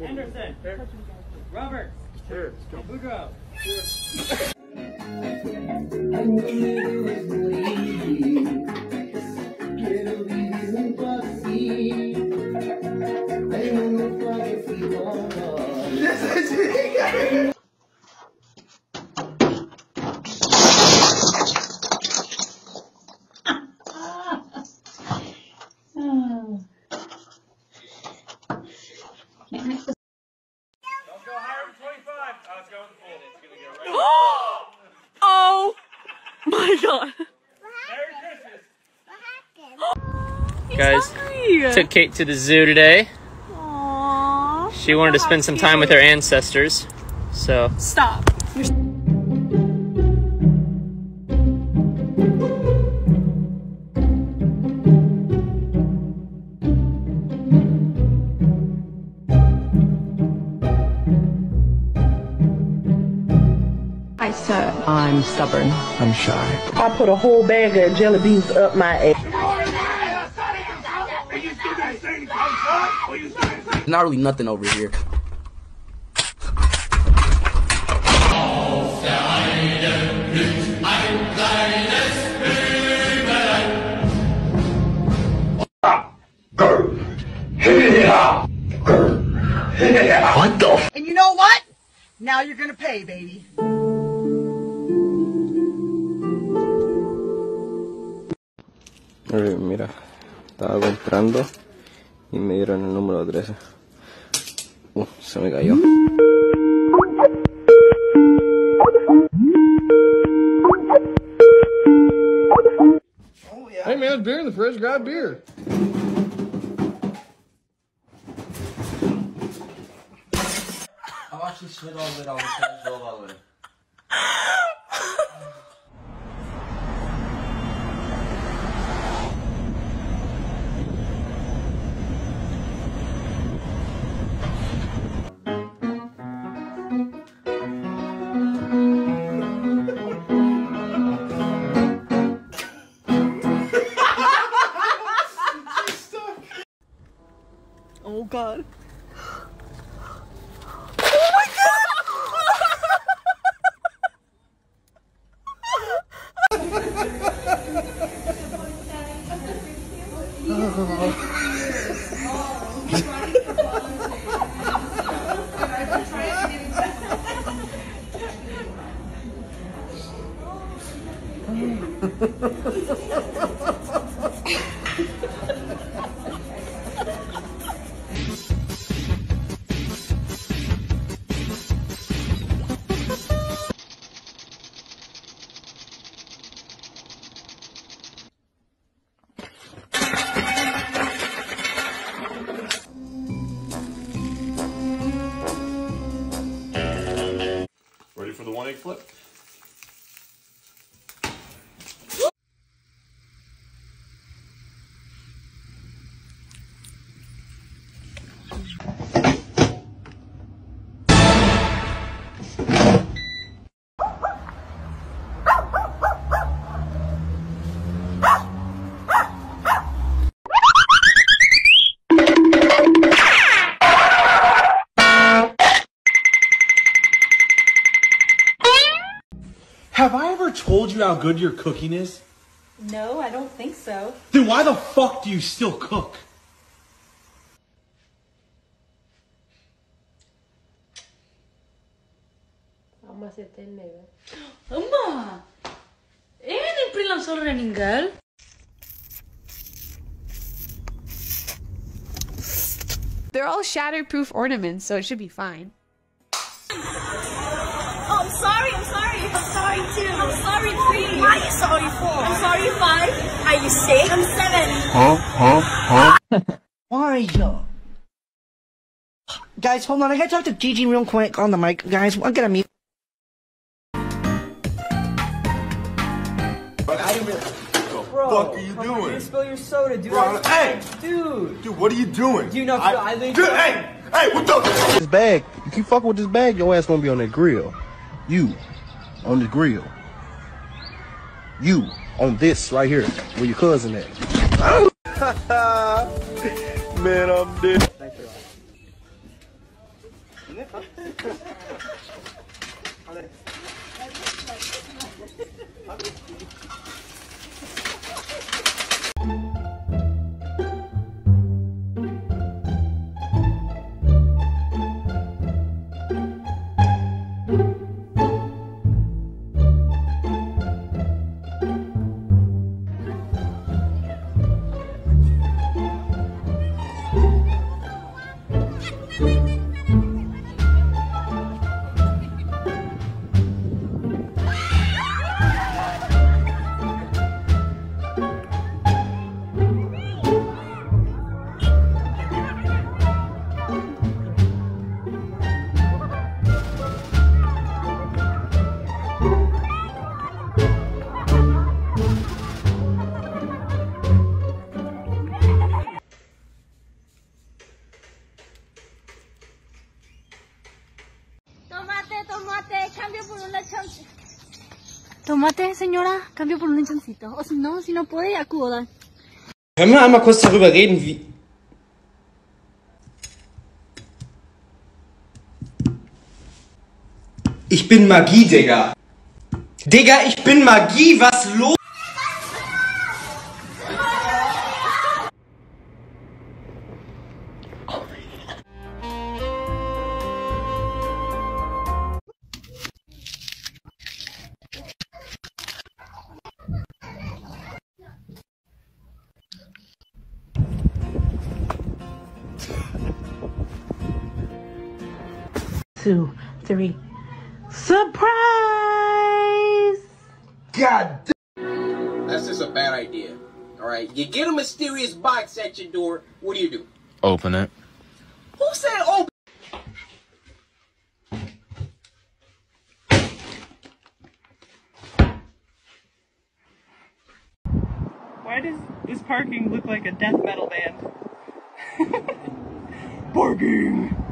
Henderson. Here. Roberts. Here. And Boudreaux. Here. This is guys, took Kate to the zoo today. Aww, she wanted to spend some time with her ancestors, so stop. I suck. I'm stubborn. I'm shy. I put a whole bag of jelly beans up my ass. Not really nothing over here. What the f? And you know what? Now you're gonna pay, baby. Mira, estaba comprando y me dieron el número 13. Se me cayó. Oh, yeah. Hey man, beer in the fridge, grab beer. I've actually slid all the way down the stairs all the way. Oh God. Oh my God. For the 1-8 flip. Have I ever told you how good your cooking is? No, I don't think so. Then why the fuck do you still cook? Amma, you they're all shatterproof ornaments, so it should be fine. Oh, I'm sorry, I'm sorry. I'm sorry too. I'm sorry 3. Why are you sorry 4? I'm sorry 5. Are you 6? I'm 7. Why yo? Guys, hold on. I gotta talk to Gigi real quick on the mic, guys. I'm gonna mute. What the fuck are you doing? You spill your soda, dude. Bro, hey, dude. Dude, what are you doing? Do you not feel I leave? Dude, hey, hey, what the? This bag. You keep fucking with this bag, your ass gonna be on that grill. You on the grill. You on this right here where your cousin at. Man, I'm dead. Tomate, señora, cambio por un lechoncito. O si no puede, acuda. Können wir einmal kurz darüber reden, wie... Ich bin Magie, Digga. Digga, ich bin Magie, was los? Two, three, surprise! God damn! That's just a bad idea, all right? You get a mysterious box at your door, what do you do? Open it. Who said open? Why does this parking look like a death metal band? Parking!